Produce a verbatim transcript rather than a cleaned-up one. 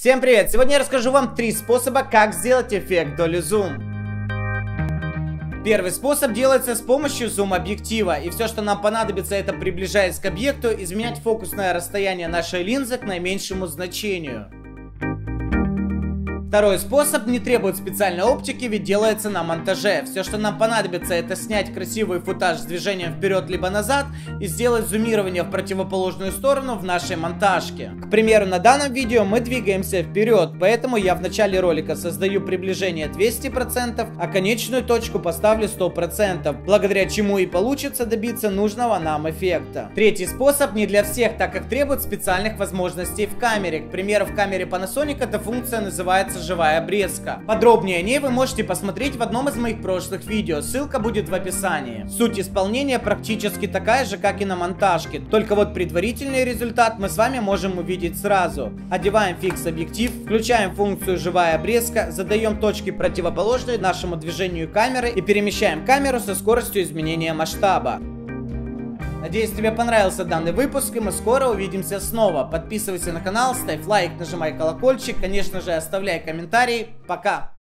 Всем привет! Сегодня я расскажу вам три способа, как сделать эффект Dolly Zoom. Первый способ делается с помощью зум-объектива. И все, что нам понадобится, это, приближаясь к объекту, изменять фокусное расстояние нашей линзы к наименьшему значению. Второй способ не требует специальной оптики, ведь делается на монтаже. Все, что нам понадобится, это снять красивый футаж с движением вперед либо назад и сделать зумирование в противоположную сторону в нашей монтажке. К примеру, на данном видео мы двигаемся вперед, поэтому я в начале ролика создаю приближение двести процентов, а конечную точку поставлю сто процентов, благодаря чему и получится добиться нужного нам эффекта. Третий способ не для всех, так как требует специальных возможностей в камере. К примеру, в камере Panasonic эта функция называется живая обрезка. Подробнее о ней вы можете посмотреть в одном из моих прошлых видео, ссылка будет в описании. Суть исполнения практически такая же, как и на монтажке, только вот предварительный результат мы с вами можем увидеть сразу. Одеваем фикс-объектив, включаем функцию живая обрезка, задаем точки, противоположные нашему движению камеры, и перемещаем камеру со скоростью изменения масштаба. Надеюсь, тебе понравился данный выпуск, и мы скоро увидимся снова. Подписывайся на канал, ставь лайк, нажимай колокольчик, конечно же, оставляй комментарии. Пока!